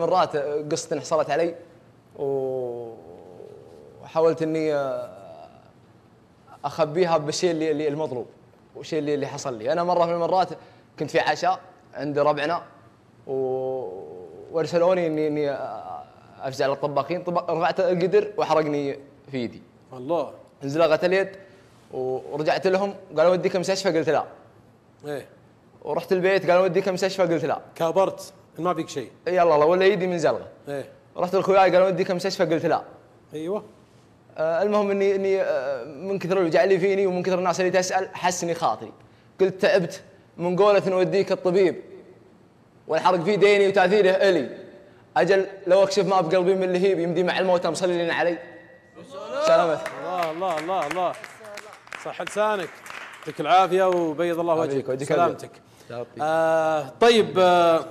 مرات قصة انحصرت علي وحاولت اني اخبيها بالشيء اللي المطلوب والشيء اللي حصل لي. انا مره من المرات كنت في عشاء عند ربعنا وارسلوني اني افزع للطباخين، رفعت القدر وحرقني في يدي. الله. انزلقت اليد ورجعت لهم قالوا وديك مستشفى، قلت لا. ايه. ورحت البيت قالوا وديك مستشفى، قلت لا. كابرت ما فيك شيء. اي الله ولا يدي منزلقه. ايه. رحت لاخوياي قالوا وديك مستشفى، قلت لا. ايوه. المهم اني من كثر الوجع اللي فيني ومن كثر الناس اللي تسال حس اني خاطري. قلت تعبت من قولة نوديك الطبيب والحرق فيه ديني وتاثيره الي، اجل لو اكشف ما بقلبي من اللهيب يمدي مع الموتى مصلين علي. سلامتك. الله الله الله الله. صح لسانك، يعطيك العافيه وبيض الله وجهك. سلامتك. طيب